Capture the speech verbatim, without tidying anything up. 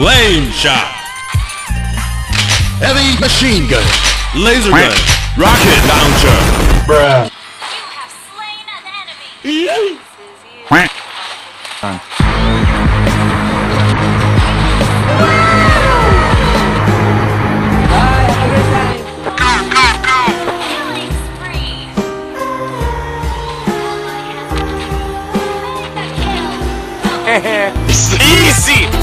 Lane shot. Heavy machine gun. Laser gun. Rocket launcher. Bruh. You have slain an enemy. Quack. Easy!